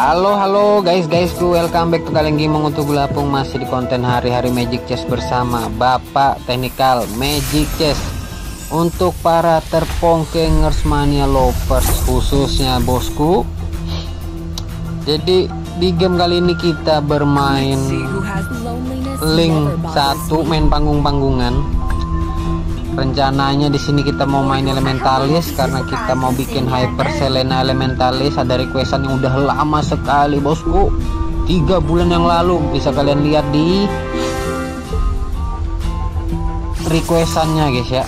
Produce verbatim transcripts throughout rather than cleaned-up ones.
Halo halo guys guys welcome back to kalian gaming untuk Gelapung, masih di konten hari-hari Magic Chess bersama Bapak Teknikal Magic Chess. Untuk para terpongkengers mania lovers, khususnya bosku. Jadi di game kali ini kita bermain link satu, main panggung-panggungan. Rencananya di sini kita mau main Elementalis karena kita mau bikin Hyper Selena Elementalis. Ada requestan yang udah lama sekali bosku, tiga bulan yang lalu. Bisa kalian lihat di requestannya guys ya.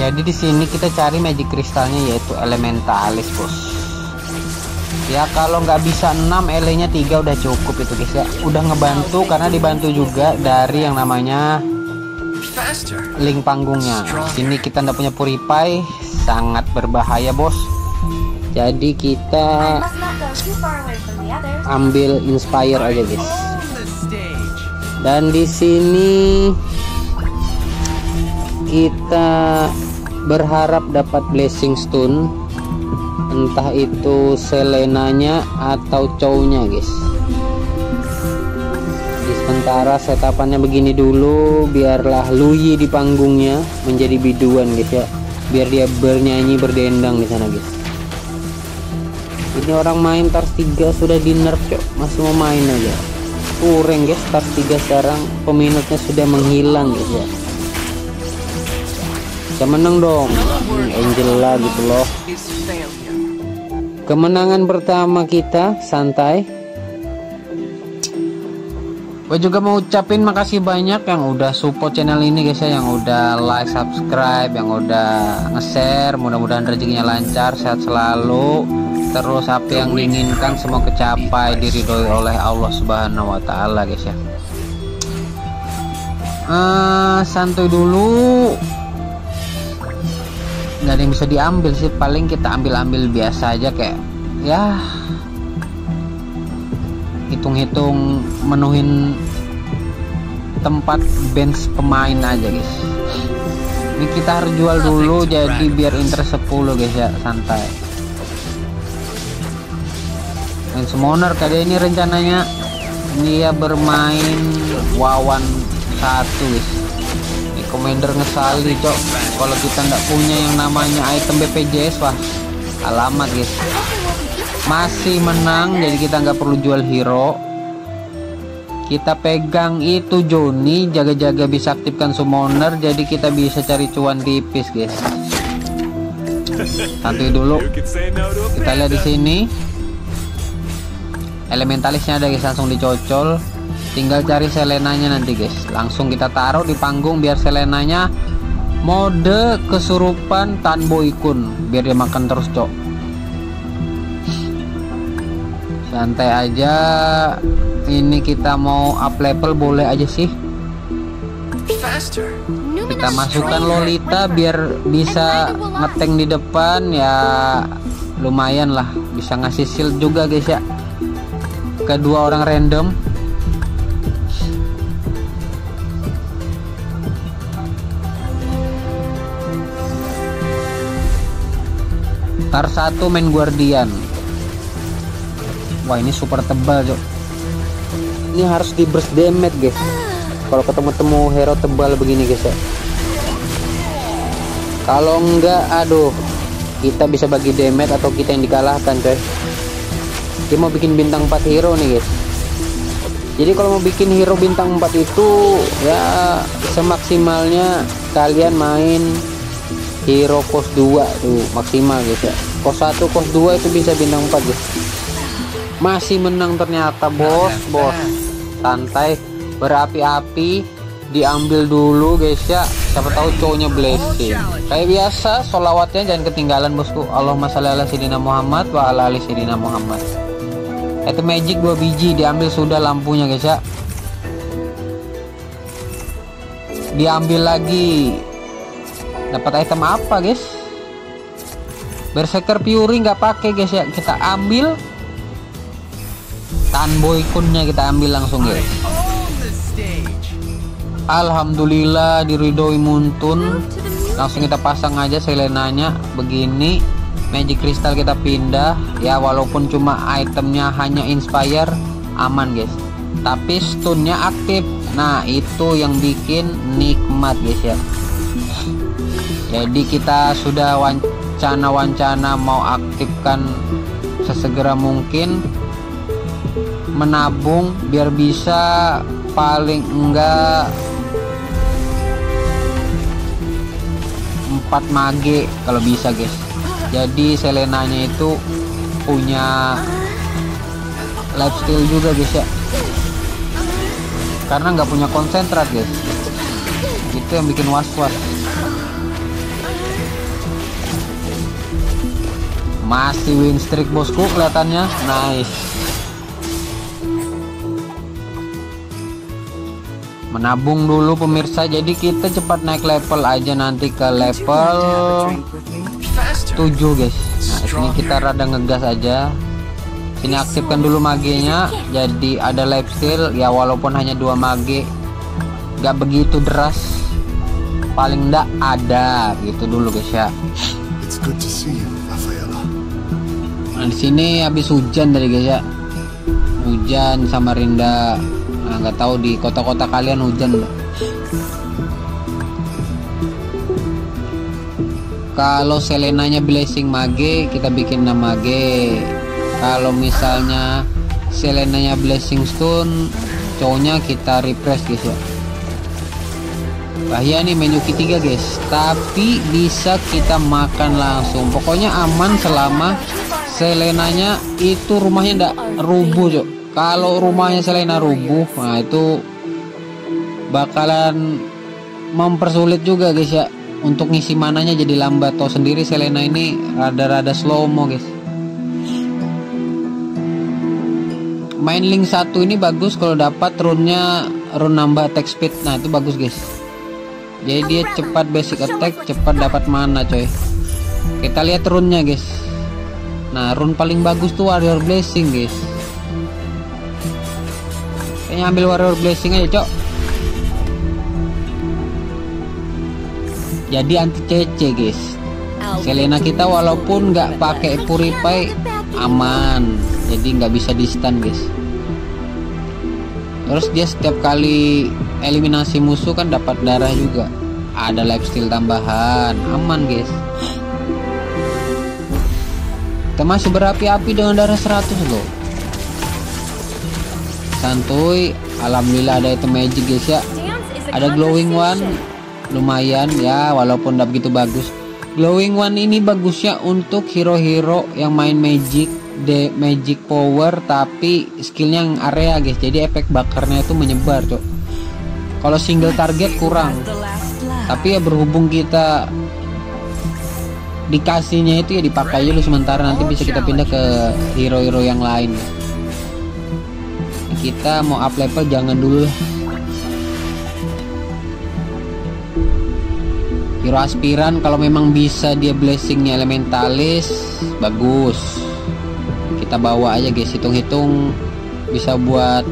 Jadi di sini kita cari magic kristalnya yaitu Elementalis bos. Ya kalau nggak bisa enam, L-nya tiga udah cukup itu guys ya. Udah ngebantu karena dibantu juga dari yang namanya link panggungnya. Sini kita ndak punya purify, sangat berbahaya bos. Jadi kita ambil inspire aja guys. Dan di sini kita berharap dapat blessing stone, entah itu selenanya atau cownya guys. Sementara setapannya begini dulu, biarlah Luyi di panggungnya menjadi biduan gitu ya, biar dia bernyanyi berdendang di sana guys. Ini orang main Tars tiga sudah di nerf cok, masih mau main aja kurang guys. Tars tiga sekarang peminatnya sudah menghilang guys ya. Bisa menang dong Angela gitu loh. Kemenangan pertama kita santai. Gue juga mau ucapin makasih banyak yang udah support channel ini guys ya, yang udah like, subscribe, yang udah nge-share. Mudah-mudahan rezekinya lancar, sehat selalu, terus apa yang diinginkan semua kecapai, diridhoi oleh Allah Subhanahu wa taala guys ya. Uh, santuy dulu. Gak ada yang bisa diambil sih, paling kita ambil-ambil biasa aja kayak ya hitung-hitung menuhin tempat bench pemain aja guys. Ini kita harus jual dulu jadi biar interest sepuluh guys ya, santai. Dan summoner kali ini rencananya dia bermain Wawan satu guys. Ini commander ngesali cok, kalau kita ndak punya yang namanya item B P J S wah alamat guys. Masih menang, jadi kita nggak perlu jual hero. Kita pegang itu Joni, jaga-jaga bisa aktifkan summoner, jadi kita bisa cari cuan tipis guys. Santuy dulu. Kita lihat di sini Elementalisnya ada guys, langsung dicocol. Tinggal cari Selenanya nanti guys, langsung kita taruh di panggung biar Selenanya mode kesurupan Tanboykun, biar dia makan terus cok. Santai aja, ini kita mau up level boleh aja sih. Kita masukkan Lolita biar bisa ngeteng di depan ya, lumayan lah, bisa ngasih shield juga guys ya. Kedua orang random. Tar satu main Guardian. Wah ini super tebal cok. Ini harus di burst damage guys kalau ketemu-temu hero tebal begini guys ya. Kalau enggak aduh, kita bisa bagi damage atau kita yang dikalahkan coy. Dia mau bikin bintang empat hero nih guys. Jadi kalau mau bikin hero bintang empat itu ya semaksimalnya kalian main hero pos dua tuh maksimal guys ya. Pos satu, pos dua itu bisa bintang empat guys. Masih menang ternyata bos bos santai, berapi-api diambil dulu guys ya, siapa tahu cowoknya blessing. Kayak biasa sholawatnya jangan ketinggalan bosku. Allahumma shalli ala sayyidina Muhammad wa ala ali sayyidina Muhammad. Itu magic dua biji diambil sudah lampunya guys ya, diambil lagi. Dapat item apa guys? Berserker Fury nggak pakai guys ya, kita ambil Tanboykunnya, kita ambil langsung guys. Alhamdulillah diridhoi muntun. Langsung kita pasang aja Selenanya begini. Magic Crystal kita pindah ya, walaupun cuma itemnya hanya Inspire, aman guys. Tapi stunnya aktif, nah itu yang bikin nikmat guys ya. Jadi kita sudah wancana-wancana mau aktifkan sesegera mungkin, menabung biar bisa paling enggak empat mage kalau bisa guys. Jadi Selenanya itu punya lifesteal juga guys ya, karena nggak punya konsentrat guys, itu yang bikin was-was. Masih win streak bosku kelihatannya, nice. Menabung dulu pemirsa, jadi kita cepat naik level aja nanti ke level tujuh guys. Nah sini kita rada ngegas aja. Sini aktifkan dulu magenya, jadi ada lifesteal ya, walaupun hanya dua mage, gak begitu deras, paling ndak ada gitu dulu guys ya. Nah di sini habis hujan tadi guys ya, hujan sama Rinda, nggak nah, tahu di kota-kota kalian hujan gak? Kalau Selenanya blessing mage, kita bikin nama mage. Kalau misalnya Selenanya blessing stone, cowoknya kita refresh guys ya. Bahaya nih menu ketiga guys, tapi bisa kita makan langsung. Pokoknya aman selama Selenanya itu rumahnya ndak rubuh cok. Kalau rumahnya Selena rubuh, nah itu bakalan mempersulit juga guys ya, untuk ngisi mananya jadi lambat. Tau sendiri Selena ini rada-rada slow mo guys. Main link satu ini bagus kalau dapat runnya, run nambah attack speed, nah itu bagus guys. Jadi dia cepat basic attack, cepat dapat mana coy. Kita lihat runnya guys. Nah run paling bagus tuh warrior blessing guys. Kayaknya ambil warrior blessing aja cok. Jadi anti C C guys. Selena kita walaupun nggak pakai purify aman, jadi nggak bisa di stun guys. Terus dia setiap kali eliminasi musuh kan dapat darah juga, ada lifesteal tambahan, aman guys. Kita masih berapi-api dengan darah seratus loh, santuy. Alhamdulillah ada item magic guys ya, ada glowing one, lumayan ya, walaupun nggak begitu bagus. Glowing one ini bagusnya untuk hero-hero yang main magic, de magic power tapi skillnya yang area guys, jadi efek bakarnya itu menyebar cok. Kalau single target kurang, tapi ya berhubung kita dikasihnya itu ya dipakai dulu sementara, nanti bisa kita pindah ke hero-hero yang lain. Kita mau up level jangan dulu lah. Hero aspiran kalau memang bisa dia blessingnya elementalis bagus, kita bawa aja guys. Hitung-hitung bisa buat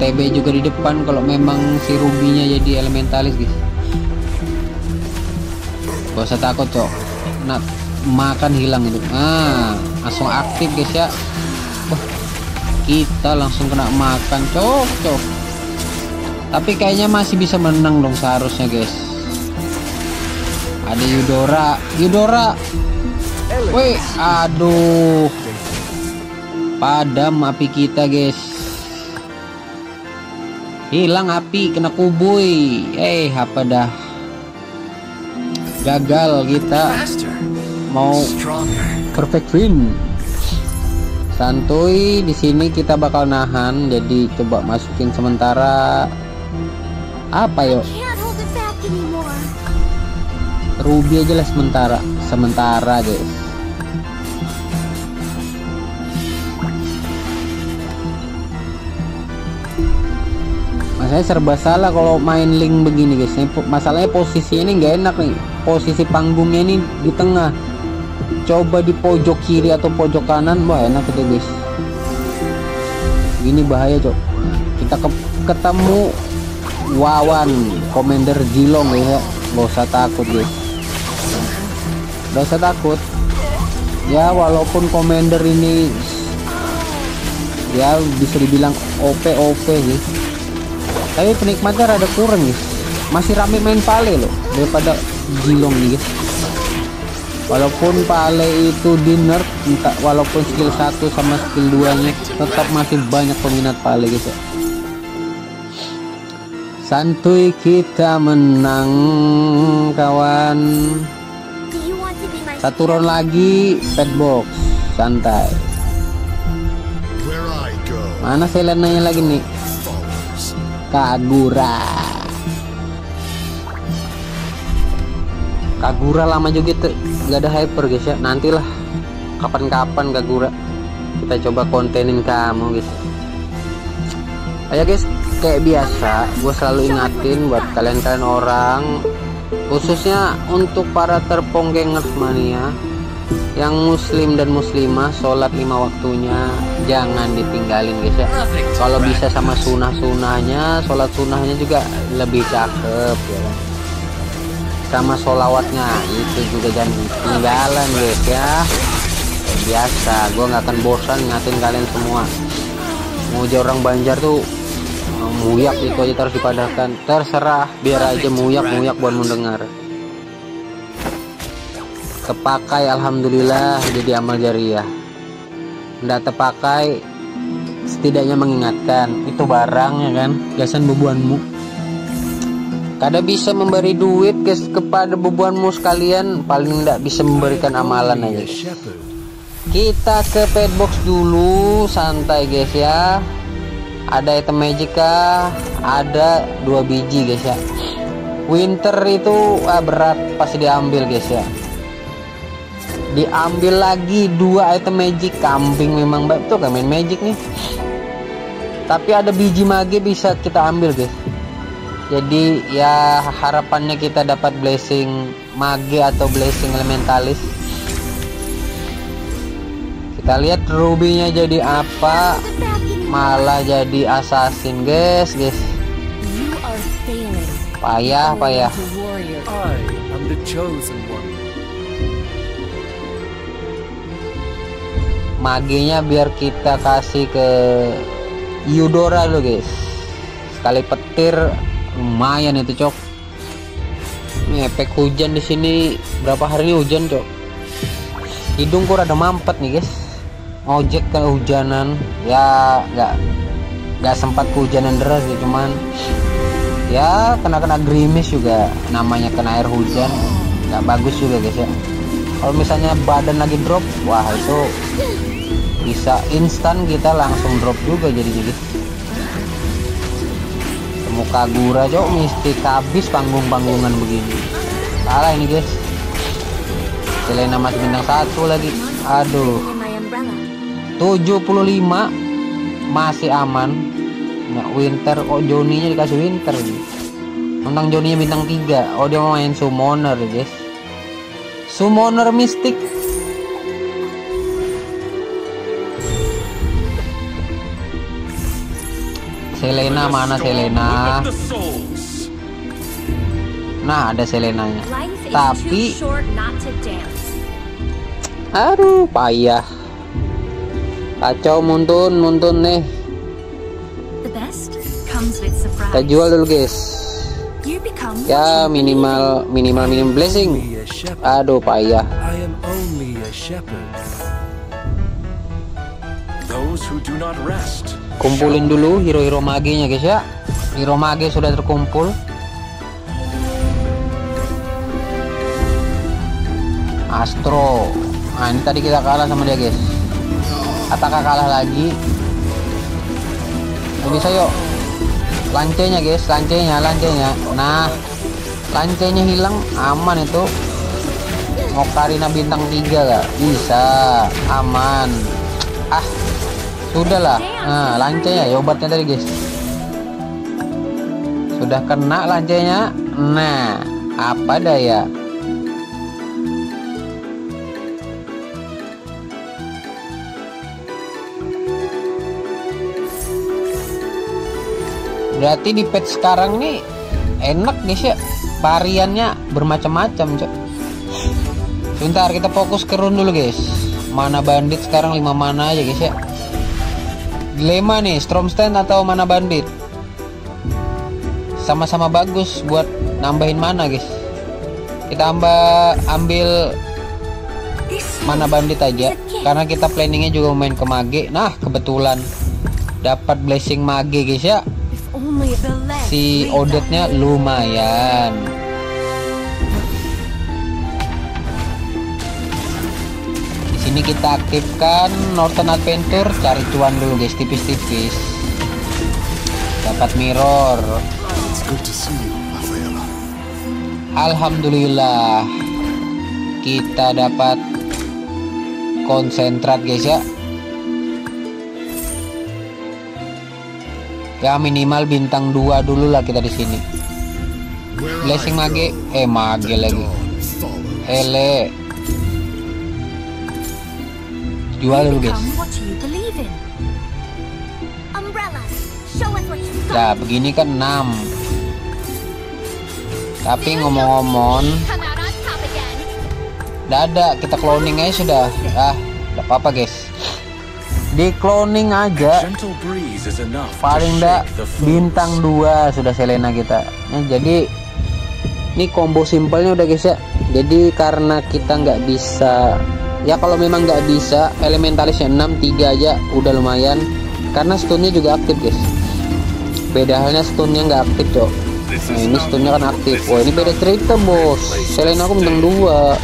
T B juga di depan kalau memang si Ruby-nya jadi elementalis guys. Gak usah takut cok, nah makan hilang itu. Nah langsung aktif guys ya. Wah, kita langsung kena makan cok cok. Tapi kayaknya masih bisa menang dong seharusnya guys. Ada Yudora, Yudora, woi, aduh, padam api kita guys, hilang api kena kubui, eh apa dah, gagal kita, mau perfect win, santuy. Di sini kita bakal nahan, jadi coba masukin sementara, apa yuk? Ruby aja lah sementara, sementara guys. Masalahnya serba salah kalau main link begini guys. Masalahnya posisi ini nggak enak nih, posisi panggungnya ini di tengah. Coba di pojok kiri atau pojok kanan, wah enak itu guys. Ini bahaya cok. Kita ke ketemu Wawan, Commander Zilong ya, nggak usah takut guys. Gak usah takut, ya, walaupun commander ini ya bisa dibilang O P O P nih, tapi penikmatnya rada kurang nih. Masih rame main Pale loh daripada Zilong nih guys. Walaupun Pale itu di nerf, walaupun skill satu sama skill dua nya tetap masih banyak peminat Pale gitu. Santuy, kita menang kawan. Satu round lagi pet box, santai. Mana Selena nya lagi nih? Kagura. Kagura lama juga tuh nggak ada hyper guys ya. Nantilah kapan-kapan Kagura kita coba kontenin kamu guys. Ayo guys, kayak biasa gue selalu ingatin buat kalian-kalian orang, khususnya untuk para terponggengers mania yang muslim dan muslimah, sholat lima waktunya jangan ditinggalin guys ya. Kalau bisa sama sunah-sunahnya, sholat sunahnya juga lebih cakep ya, sama sholawatnya itu juga jangan ketinggalan guys ya. Kayak biasa gue nggak akan bosan ngatin kalian semua. Mau orang Banjar tuh muyak itu aja terus dipadahkan, terserah biar aja muyak-muyak buat mendengar. Kepakai alhamdulillah jadi amal jariah. Nggak terpakai setidaknya mengingatkan, itu barang ya kan, gasan bebuanmu. Kada bisa memberi duit guys kepada bebuanmu sekalian, paling nggak bisa memberikan amalan aja. Kita ke pet box dulu, santai guys ya. Ada item magic kah? Ada dua biji guys ya. Winter itu ah, berat pasti diambil guys ya. Diambil lagi dua item magic kambing, memang betul gak main magic nih. Tapi ada biji mage bisa kita ambil guys. Jadi ya harapannya kita dapat blessing mage atau blessing elementalis. Kita lihat rubinya jadi apa, malah jadi assassin guys guys. Payah payah. Maginya biar kita kasih ke Yudora lo guys. Sekali petir lumayan itu cok. Ini efek hujan di sini, berapa hari ini hujan cok. Hidungku rada mampet nih guys. Ojek ke hujanan ya, nggak nggak sempat kehujanan deras ya, cuman ya kena-kena gerimis juga, namanya kena air hujan nggak bagus juga guys ya. Kalau misalnya badan lagi drop, wah itu bisa instan kita langsung drop juga jadi jadi temu Kagura cok, mistik habis panggung-panggungan begini. Salah ini guys, Selena masih bintang satu lagi, aduh. Tujuh puluh lima masih aman. Nah, winter kok, oh, Joni nya dikasih winter nih. Tentang Joni nya bintang tiga. Oh dia mau main summoner guys, summoner mistik. Selena mana Selena? Nah ada Selena nya, tapi aduh payah. Kacau muntun muntun nih. Kita jual dulu guys ya, minimal minimal minim blessing. Aduh payah. Kumpulin dulu hero-hero maginya guys ya. Hero mage sudah terkumpul. Astro, nah ini tadi kita kalah sama dia guys. Apakah kalah lagi? Nah, bisa yuk lancenya guys, lancenya lancenya nah lancenya hilang, aman itu. Mau Karina bintang tiga gak? Bisa, aman. Ah sudahlah. Nah lancenya ya, obatnya tadi guys sudah kena lancenya. Nah apa daya, berarti di pet sekarang nih enak guys ya, variannya bermacam-macam. Sebentar kita fokus ke rune dulu guys. mana bandit sekarang lima mana aja guys ya. Dilema nih, Storm Stand atau mana bandit, sama-sama bagus buat nambahin mana guys. Kita amba, ambil mana bandit aja karena kita planningnya juga main ke mage. Nah kebetulan dapat blessing mage guys ya, si Odetnya lumayan. Ini kita aktifkan Norton Adventure, cari cuan dulu guys, tipis-tipis. Dapat mirror. Alhamdulillah kita dapat konsentrat guys ya. Ya minimal bintang dua dulu lah kita di sini. Blessing mage, eh mage lagi. Ele. Jual dulu guys. Nah begini kan enam. Tapi ngomong-ngomong dada kita cloning aja sudah. Ah gak apa-apa guys, di cloning aja paling enggak bintang dua sudah Selena kita. Nah jadi ini combo simpelnya udah guys ya. Jadi karena kita nggak bisa, ya kalau memang nggak bisa elementalisnya enam tiga aja udah lumayan karena stunnya juga aktif guys. Beda halnya stunnya nggak aktif cok. Nah ini stunnya kan aktif. Wah ini beda cerita bos. Selena aku bintang dua.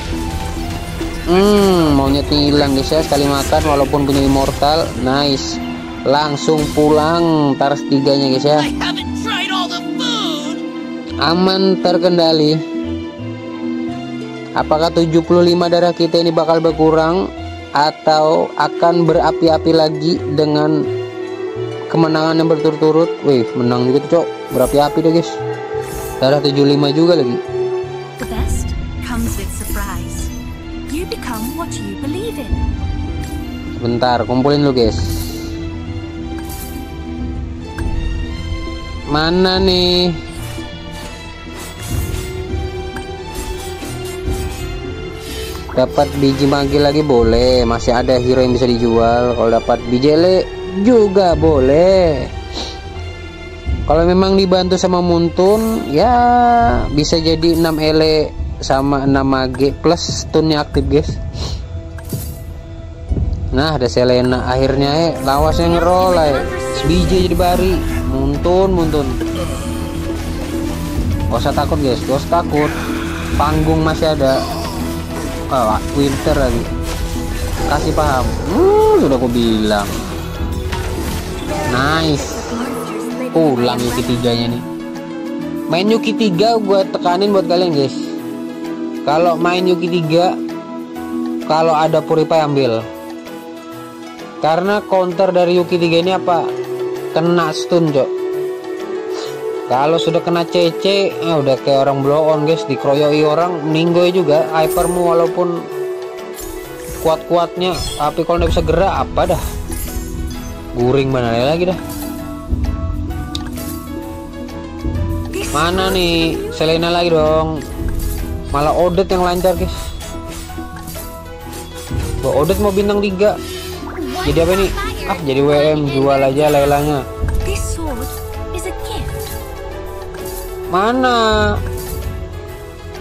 Hmm monyetnya hilang guys ya, sekali makan walaupun punya immortal. Nice, langsung pulang taras tiganya guys ya. Aman terkendali. Apakah tujuh puluh lima darah kita ini bakal berkurang atau akan berapi-api lagi dengan kemenangan yang berturut-turut? Wih, menang juga tuh, cok. Berapi-api deh, guys. Darah tujuh puluh lima juga lagi. The best comes with surprise. You become what you believe in. Bentar, kumpulin dulu, guys. Mana nih? Dapat biji magi lagi boleh, masih ada hero yang bisa dijual. Kalau dapat biji ele juga boleh. Kalau memang dibantu sama Muntun ya bisa jadi enam ele sama enam magi plus stunnya aktif guys. Nah ada Selena akhirnya eh lawasnya ngerol eh. Biji jadi bari Muntun Muntun. Gak usah takut guys, gak usah takut. Panggung masih ada. Oh, winter lagi kasih paham. Uh, sudah aku bilang nice. Pulang Yuki tiganya nih. Main Yuki tiga gue tekanin buat kalian guys, kalau main Yuki tiga kalau ada puripai ambil karena counter dari Yuki tiga ini apa, kena stun cok. Kalau sudah kena C C, eh, udah kayak orang blow on guys, dikeroyoi orang, meninggoy juga. Hypermu walaupun kuat-kuatnya, tapi kalau nggak bisa gerak apa dah, guring mana lagi dah. Mana nih Selena lagi dong, malah Odet yang lancar guys. Wah, Odet mau bintang tiga, jadi apa nih? Ah jadi W M, jual aja lelanya. Mana,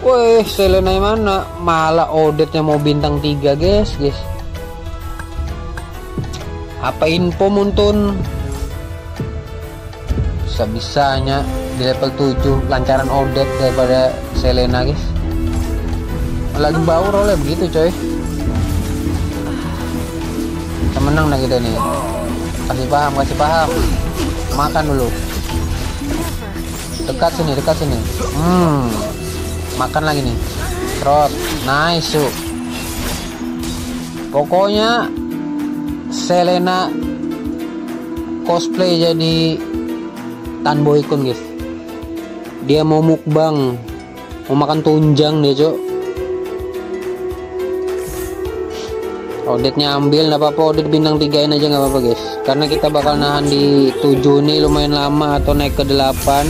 weh Selena mana? Malah Odetnya mau bintang tiga guys, guys. Apa info Muntun? Bisa-bisanya di level tujuh lancaran Odet daripada Selena guys. Lagi baur oleh begitu coy. Kita menang dah kita nih. Kasih paham, kasih paham. Makan dulu. Dekat sini, dekat sini. Hmm. Makan lagi nih. Trot. Nice. Yuk. Pokoknya Selena cosplay jadi Tanboykun, guys. Dia mau mukbang, mau makan tunjang dia, cok. Odetnya ambil enggak apa-apa, Odet bintang tiga-in aja enggak apa-apa, guys. Karena kita bakal nahan di tujuh nih lumayan lama atau naik ke delapan.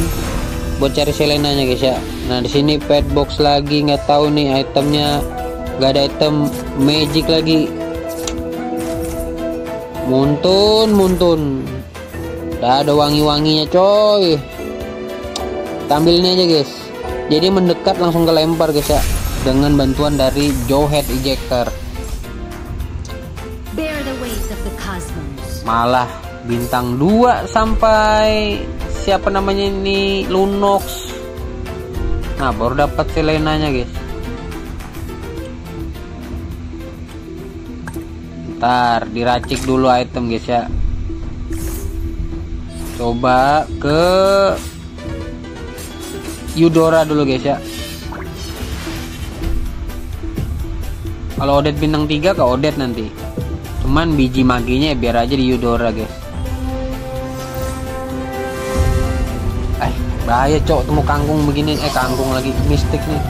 Buat cari Selenanya guys ya. Nah di sini pet box lagi, nggak tahu nih itemnya, nggak ada item magic lagi. Muntun, muntun. Udah ada wangi-wanginya coy. Tampil ini aja guys. Jadi mendekat langsung kelempar guys ya, dengan bantuan dari Jawhead Ejector. Malah bintang dua sampai siapa namanya ini, Lunox. Nah, baru dapat Selenanya guys. Ntar diracik dulu item guys ya. Coba ke Yudora dulu guys ya. Kalau Odet bintang tiga ke Odet nanti. Cuman biji maginya ya biar aja di Yudora guys. Eh bahaya cok, temu kangkung begini. Eh kangkung lagi, mistik nih.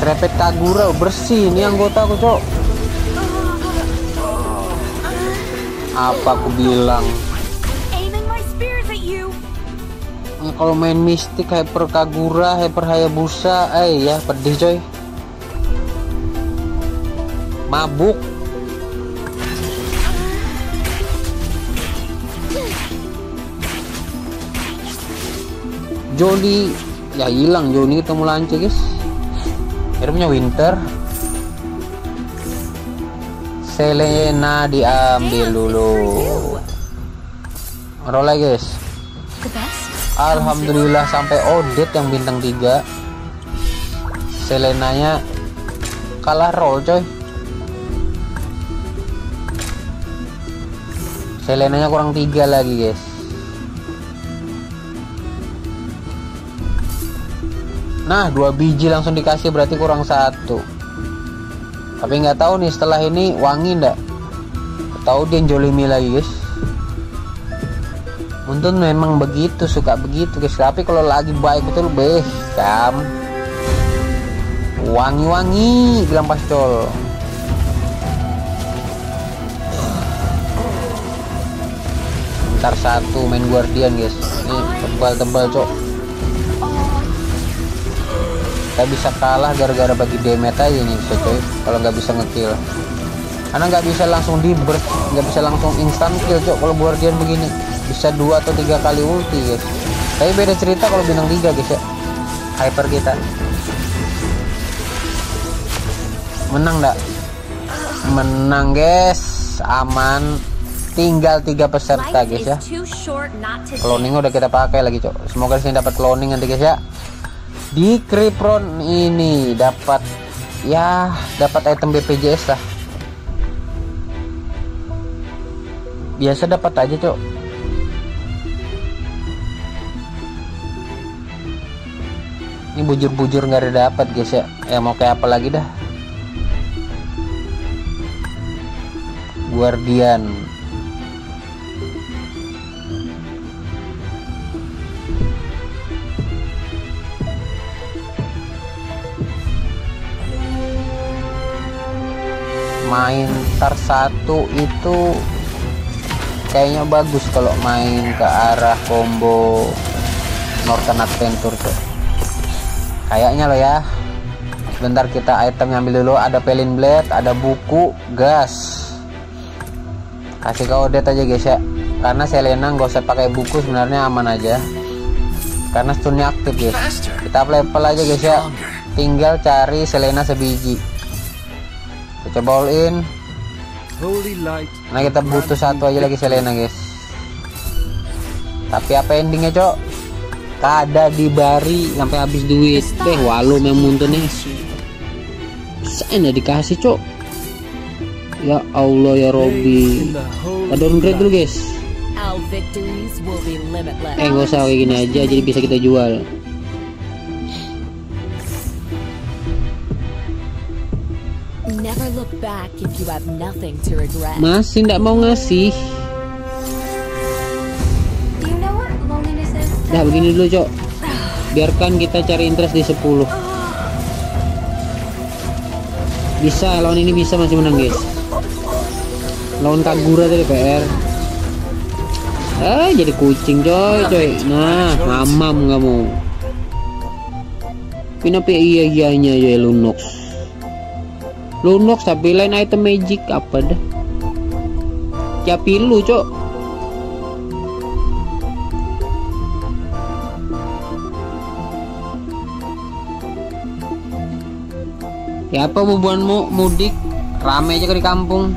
Serepet Kagura bersih ini anggota aku cok. Apa aku bilang? Kalau main mistik hyper Kagura, hyper Hayabusa, eh ya pedih coy. Mabuk. Joni ya hilang, Joni ketemu lanci guys. Akhirnya Winter. Selena diambil dulu. Roll guys. Alhamdulillah sampai Odet yang bintang tiga. Selenanya kalah roll coy. Selenanya kurang tiga lagi guys. Nah, dua biji langsung dikasih, berarti kurang satu. Tapi nggak tahu nih setelah ini wangi ndak? Tahu dia jolimi lagi guys. Untung memang begitu, suka begitu guys. Tapi kalau lagi baik betul beh, cam. Wangi-wangi bilang pastol. Ntar satu main Guardian guys. Ini tebal-tebal cok. Kita bisa kalah gara-gara bagi damage aja nih bisa coy. Kalau nggak bisa ngekill. Karena nggak bisa langsung di burst, nggak bisa langsung instant kill cok. Kalau Guardian begini bisa dua atau tiga kali ulti guys. Tapi beda cerita kalau bintang tiga guys ya, hyper kita. Menang nggak? Menang guys, aman. Tinggal tiga peserta guys ya. Cloning udah kita pakai lagi cok. Semoga disini dapat cloning nanti guys ya. Di Kripron ini dapat ya, dapat item B P J S lah. Biasa dapat aja cok. Ini bujur-bujur nggak ada dapat guys ya. Ya mau kayak apa lagi dah. Guardian. Main tar satu itu kayaknya bagus kalau main ke arah combo Norton Adventure tuh. Kayaknya lo ya. Sebentar kita item ambil dulu. Ada Pelin Blade, ada buku, gas. Kasih ke Odet aja guys ya. Karena Selena nggak usah pakai buku, sebenarnya aman aja. Karena stunnya aktif guys. Kita up level aja guys ya. Tinggal cari Selena sebiji. Kita coba all in. Nah kita butuh satu aja lagi Selena guys. Tapi apa endingnya cok? Kada dibari sampai habis duit teh walau memuntunnya sana dikasih cok. Ya Allah ya Robi, downgrade dulu guys. Eh nggak usah kayak gini aja, jadi bisa kita jual. Masih nggak mau ngasih. Nah begini dulu cok, biarkan kita cari interest di sepuluh. Bisa lawan ini, bisa masih menang guys. Lawan Kagura tadi P R. Eh jadi kucing coy coy. Nah mamam nggak mau. Kenapa iya iyanya ya Lunox. Lunox tapi lain item magic apa dah. Ya pilu, Cok. Ya apa bubuanmu mudik? Rame aja ke di kampung.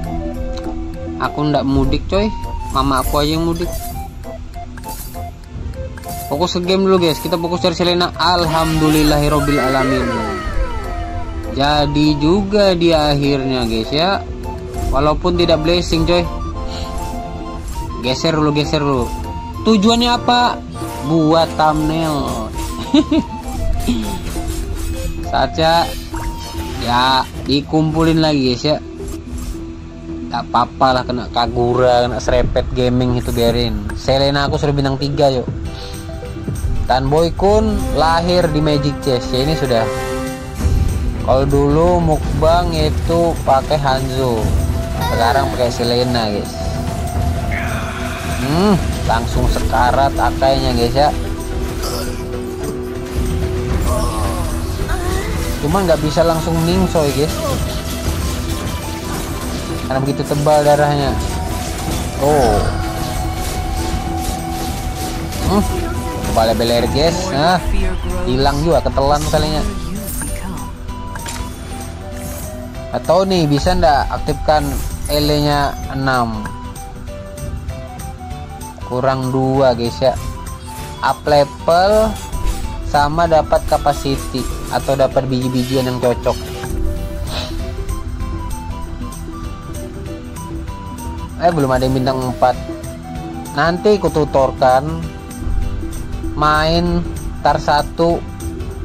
Aku ndak mudik, coy. Mama aku aja yang mudik. Fokus ke game dulu, guys. Kita fokus cari Selena. Alhamdulillahirabbil alamin. Jadi juga dia akhirnya, guys, ya. Walaupun tidak blessing, coy. Geser dulu, geser dulu. Tujuannya apa? Buat thumbnail. Saja ya dikumpulin lagi, guys, ya. Gak apa-apa lah kena Kagura, kena serepet gaming, itu biarin. Selena aku sudah bintang tiga, yuk. Tanboykun lahir di Magic Chess, ya ini sudah. Kalau dulu mukbang itu pakai Hanzo, sekarang pakai Selena, guys. Hmm, langsung sekarat akainya, guys, ya. Cuman nggak bisa langsung ningsoi, guys, karena begitu tebal darahnya. Oh, hmm, balik-balik, guys. Nah, hilang juga, ketelan kalinya. Atau nih bisa ndak aktifkan L-nya enam kurang dua, guys, ya. Up level sama dapat capacity atau dapat biji-bijian yang cocok. Eh, belum ada yang bintang empat. Nanti aku tutorkan main tar satu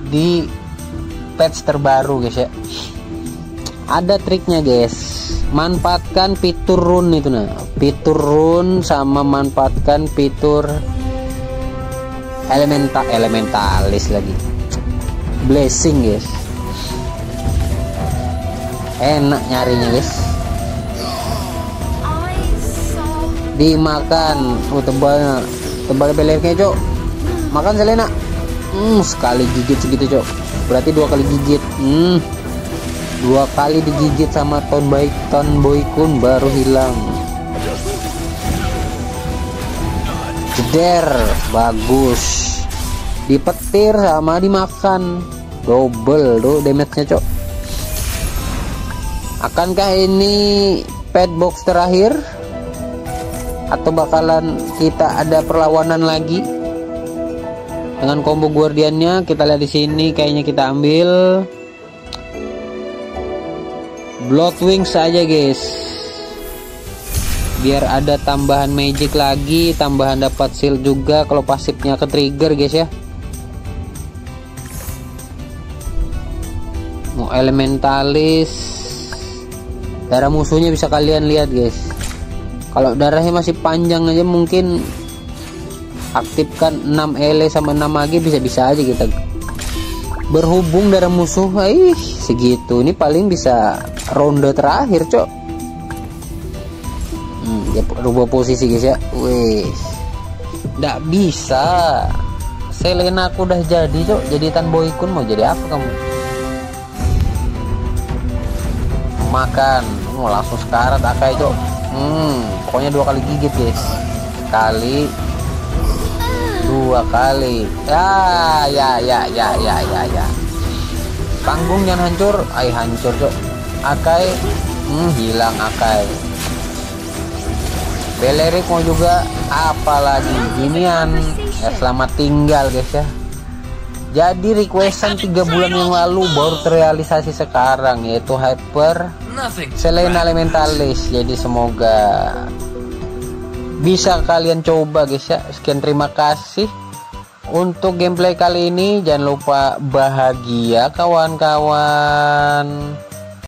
di patch terbaru, guys, ya. Ada triknya, guys. Manfaatkan fitur rune itu, nah. Fitur rune sama manfaatkan fitur Elementa, elementalis lagi. Blessing, guys. Enak nyarinya, guys. Dimakan. Oh, tebalnya. Tebal belernya, Cok. Makan Selena. Hmm, sekali gigit segitu, Cok. Berarti dua kali gigit. Hmm. Dua kali digigit sama Tanboy, Tanboykun baru hilang. Jeder, bagus. Dipetir sama dimakan, double do damage-nya, Cok. Akankah ini pet box terakhir atau bakalan kita ada perlawanan lagi dengan combo guardiannya? Kita lihat di sini, kayaknya kita ambil Bloodwing saja, guys, biar ada tambahan magic lagi, tambahan dapat shield juga kalau pasifnya ke trigger, guys, ya. Mau elementalis, darah musuhnya bisa kalian lihat, guys. Kalau darahnya masih panjang aja mungkin aktifkan enam L sama enam lagi, bisa-bisa aja kita. Berhubung darah musuh ih segitu, ini paling bisa ronde terakhir, Cok. Hmm, dia rubah posisi, guys, ya. Wih, nggak bisa. Selena aku udah jadi, Cok. Jadi Tanboykun mau jadi apa kamu? Makan, mau oh, langsung sekarat akai, Cok. Hmm, pokoknya dua kali gigit, guys. Sekali, dua kali. Ya, ya, ya, ya, ya, ya, ya. Panggung jangan hancur. Ay, hancur, Cok. Akai, hmm, hilang akai. Belerik mau juga, apalagi ginian. Ya, selamat tinggal, guys, ya. Jadi requestan tiga bulan yang lalu baru terrealisasi sekarang, yaitu hyper Selena Elementalis. Jadi semoga bisa kalian coba, guys, ya. Sekian, terima kasih untuk gameplay kali ini. Jangan lupa bahagia, kawan-kawan.